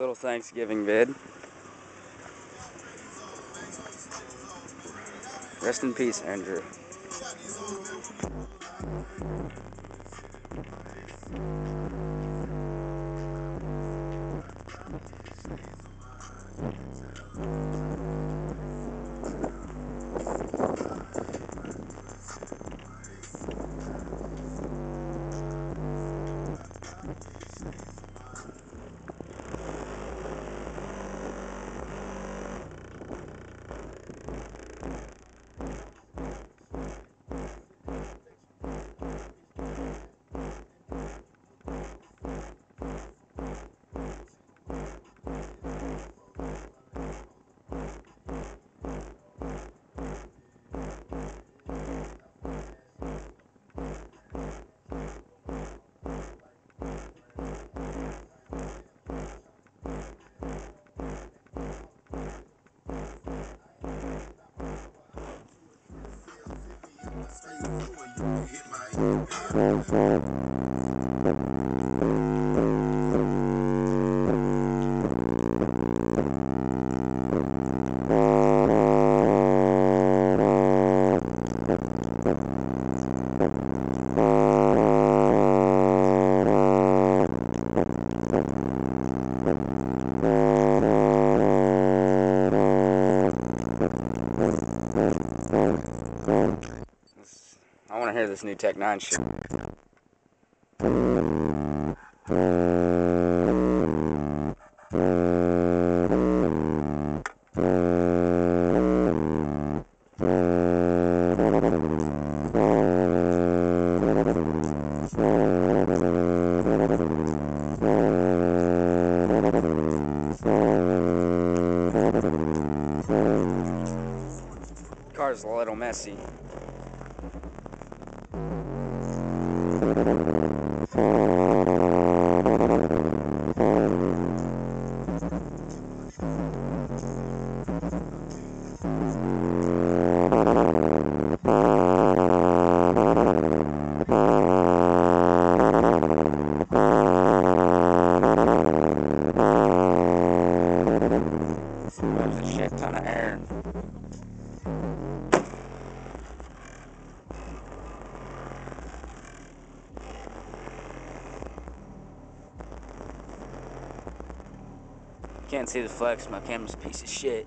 Little Thanksgiving vid. Rest in peace, Andrew. I want to hear this new Tech 9 shit. Car's a little messy. There's a shit ton of air. Can't see the flex, my camera's a piece of shit.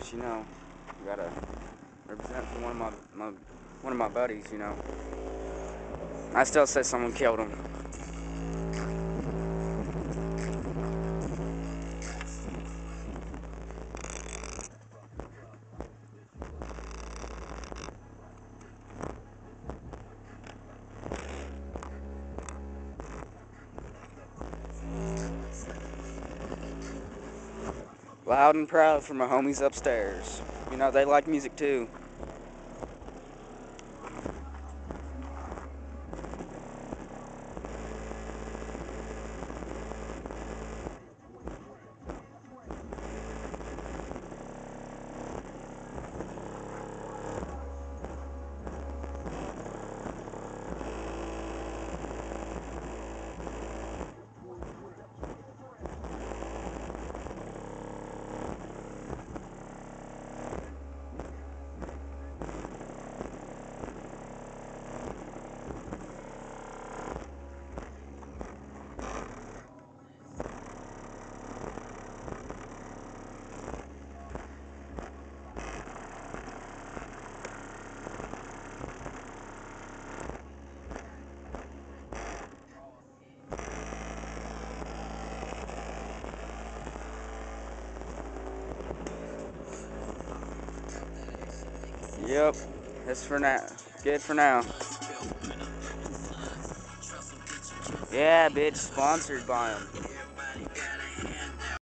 course, you know, I gotta represent for one of my buddies, you know. I still say someone killed him. Loud and proud for my homies upstairs. You know, they like music too. Yep, that's for now. Good for now. Yeah, bitch, sponsored by him.